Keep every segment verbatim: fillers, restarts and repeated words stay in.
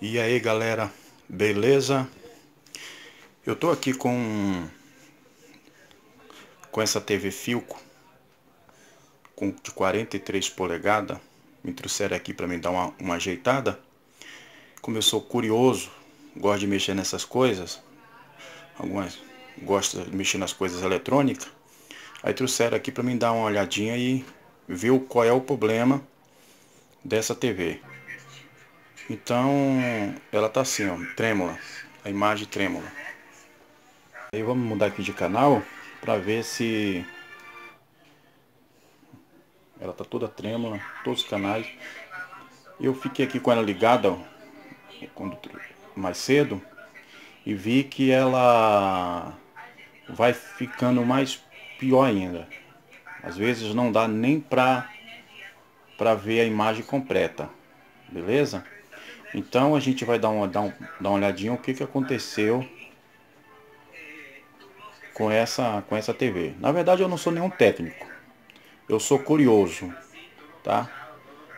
E aí galera, beleza? Eu tô aqui com com essa T V Philco com de quarenta e três polegadas. Me trouxeram aqui para me dar uma, uma ajeitada. Como eu sou curioso, gosto de mexer nessas coisas, algumas gosto de mexer nas coisas eletrônicas, aí trouxeram aqui para me dar uma olhadinha e ver qual é o problema dessa T V. Então, ela tá assim, ó, trêmula, a imagem trêmula. Aí vamos mudar aqui de canal para ver se ela tá toda trêmula, todos os canais. Eu fiquei aqui com ela ligada, ó, quando mais cedo, e vi que ela vai ficando mais pior ainda. Às vezes não dá nem pra para ver a imagem completa, beleza? Então a gente vai dar uma, dar um, dar uma olhadinha o que, que aconteceu com essa, com essa T V. Na verdade eu não sou nenhum técnico, eu sou curioso, tá?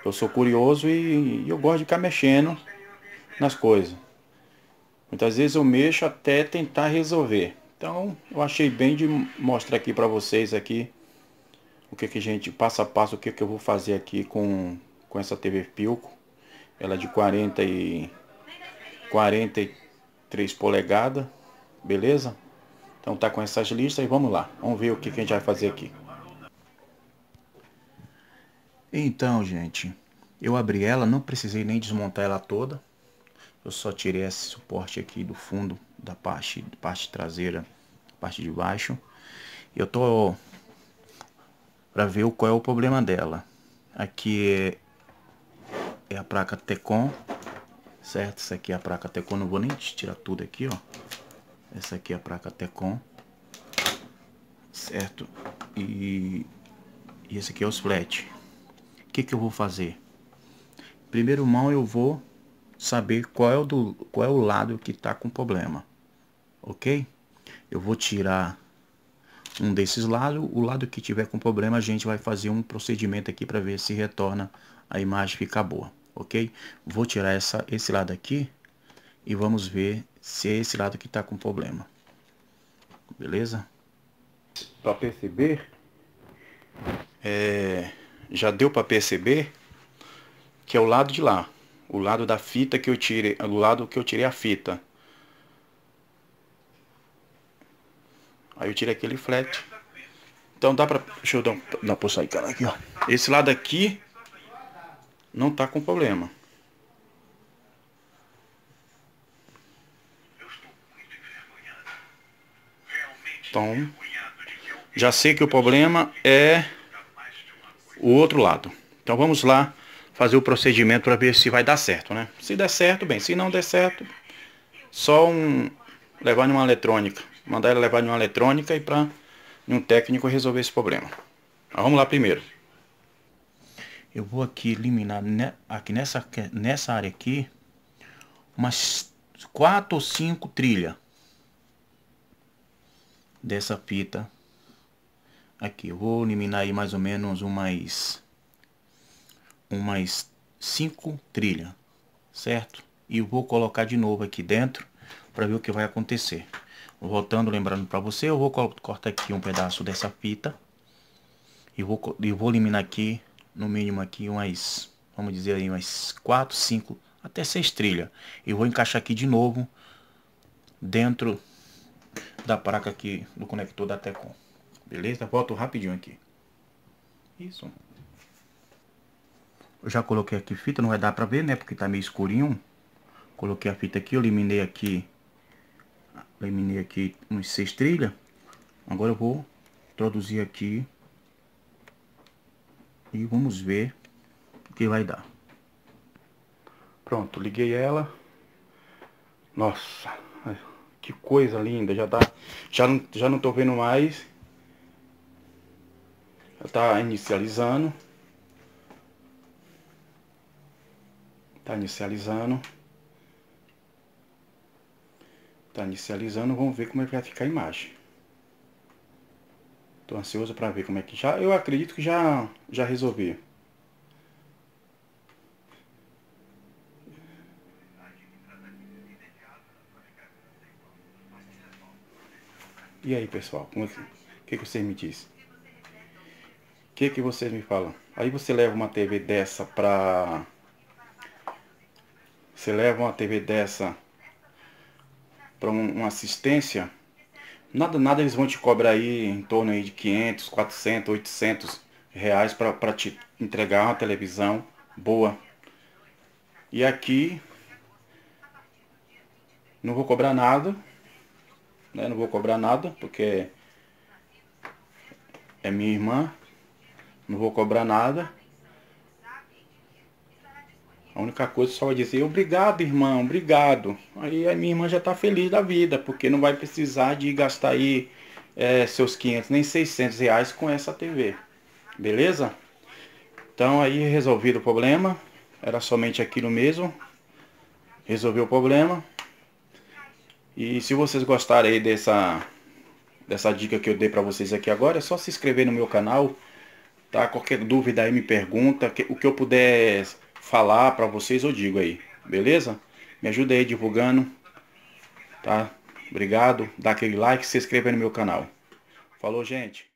Eu sou curioso e, e eu gosto de ficar mexendo nas coisas. Muitas vezes eu mexo até tentar resolver. Então eu achei bem de mostrar aqui pra vocês aqui o que que a gente, passo a passo, o que que eu vou fazer aqui com, com essa T V Philco. Ela é de quarenta e três polegadas, beleza? Então tá com essas listas e vamos lá. Vamos ver o que, que a gente vai fazer aqui. Então, gente, eu abri ela, não precisei nem desmontar ela toda. Eu só tirei esse suporte aqui do fundo, da parte, parte traseira, parte de baixo. Eu tô pra ver qual é o problema dela. Aqui é... é a placa T-CON, certo? Essa aqui é a placa T-CON, não vou nem tirar tudo aqui, ó. Essa aqui é a placa T-CON, certo? E, e esse aqui é os flat. O que que eu vou fazer? Primeiro mão eu vou saber qual é o, do, qual é o lado que tá com problema, ok? Eu vou tirar um desses lados, o lado que tiver com problema a gente vai fazer um procedimento aqui para ver se retorna a imagem, fica boa. Ok, vou tirar essa, esse lado aqui e vamos ver se é esse lado que tá com problema, beleza? Para perceber, é, já deu para perceber que é o lado de lá, o lado da fita que eu tirei, do lado que eu tirei a fita. Aí eu tirei aquele flat. Então dá para, deixa eu dar um, dá para sair, cara, aqui, ó. Esse lado aqui não tá com problema. Então, já sei que o problema é o outro lado. Então vamos lá fazer o procedimento para ver se vai dar certo, né? Se der certo, bem. Se não der certo, só um levar numa eletrônica, mandar ela levar numa eletrônica e para um técnico resolver esse problema. Mas vamos lá primeiro. Eu vou aqui eliminar, né, aqui nessa, nessa área aqui, umas quatro ou cinco trilhas dessa fita aqui. Eu vou eliminar aí mais ou menos umas, umas cinco trilhas, certo? E vou colocar de novo aqui dentro para ver o que vai acontecer. Voltando, lembrando para você, eu vou cortar aqui um pedaço dessa fita e vou, eu vou eliminar aqui, no mínimo aqui umas, vamos dizer aí umas quatro, cinco, até seis trilhas. Eu vou encaixar aqui de novo dentro da placa aqui do conector da T-CON. Beleza? Volto rapidinho aqui. Isso. Eu já coloquei aqui fita, não vai dar pra ver, né? Porque tá meio escurinho. Coloquei a fita aqui, eu eliminei aqui, eliminei aqui uns seis trilhas. Agora eu vou introduzir aqui e vamos ver o que vai dar. Pronto, liguei ela. Nossa, que coisa linda. Já tá, já não, já não tô vendo mais. Já tá inicializando. Tá inicializando. Tá inicializando, vamos ver como é que vai ficar a imagem. Tô ansioso para ver como é que já, eu acredito que já já resolvi. E aí, pessoal, o que, que, que vocês me dizem? O que, que vocês me falam? Aí você leva uma T V dessa pra... Você leva uma T V dessa para um, uma assistência, nada, nada eles vão te cobrar aí em torno aí de quinhentos, quatrocentos, oitocentos reais para te entregar uma televisão boa. E aqui não vou cobrar nada, né? Não vou cobrar nada porque é minha irmã, não vou cobrar nada. A única coisa só vai dizer, obrigado, irmão, obrigado. Aí a minha irmã já tá feliz da vida, porque não vai precisar de gastar aí é, seus quinhentos nem seiscentos reais com essa T V. Beleza? Então aí resolvido o problema. Era somente aquilo mesmo. Resolveu o problema. E se vocês gostarem aí dessa, dessa dica que eu dei pra vocês aqui agora, é só se inscrever no meu canal. Tá? Qualquer dúvida aí me pergunta. Que, o que eu puder... falar para vocês eu digo aí, beleza? Me ajuda aí divulgando, tá? Obrigado, dá aquele like, se inscreva aí no meu canal. Falou, gente!